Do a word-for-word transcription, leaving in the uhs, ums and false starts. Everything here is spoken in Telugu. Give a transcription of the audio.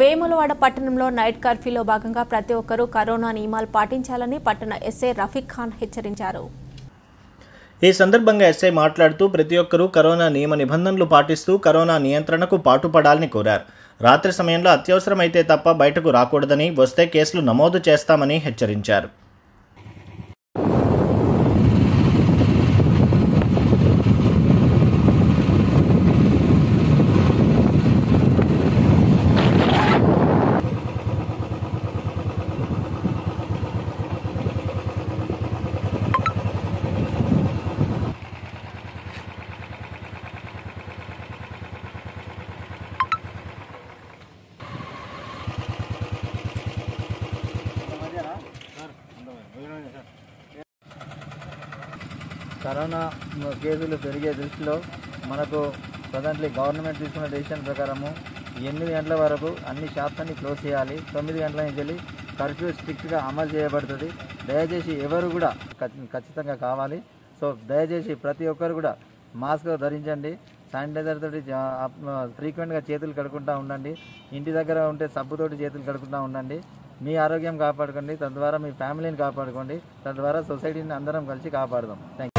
వేములవాడ పట్టణంలో నైట్ కర్ఫ్యూలో భాగంగా ప్రతి ఒక్కరూ కరోనా నియమాలు పాటించాలని పట్టణ ఎస్ఐ రఫీక్ ఖాన్ హెచ్చరించారు। ఈ సందర్భంగా ఎస్ఐ మాట్లాడుతూ ప్రతి ఒక్కరూ కరోనా నియమ నిబంధనలు పాటిస్తూ కరోనా నియంత్రణకు పాటుపడాలని కోరారు। రాత్రి సమయంలో అత్యవసరమైతే తప్ప బయటకు రాకూడదని, వస్తే కేసులు నమోదు చేస్తామని హెచ్చరించారు। కరోనా కేసులు పెరిగే దృష్టిలో మనకు ప్రజెంట్లీ గవర్నమెంట్ తీసుకున్న డెసిషన్ ప్రకారము ఎనిమిది గంటల వరకు అన్ని షాప్స్ అన్ని క్లోజ్ చేయాలి। తొమ్మిది గంటల నుంచి వెళ్ళి కర్ఫ్యూ స్ట్రిక్ట్గా అమలు చేయబడుతుంది। దయచేసి ఎవరు కూడా ఖచ్చితంగా కావాలి। సో దయచేసి ప్రతి ఒక్కరు కూడా మాస్క్ ధరించండి, శానిటైజర్ తోటి ఫ్రీక్వెంట్గా చేతులు కడుక్కుంటూ ఉండండి, ఇంటి దగ్గర ఉంటే సబ్బుతోటి చేతులు కడుక్కుంటూ ఉండండి। మీ ఆరోగ్యం కాపాడుకోండి, తద్వారా మీ ఫ్యామిలీని కాపాడుకోండి, తద్వారా సొసైటీని అందరం కలిసి కాపాడదాం। Thank you.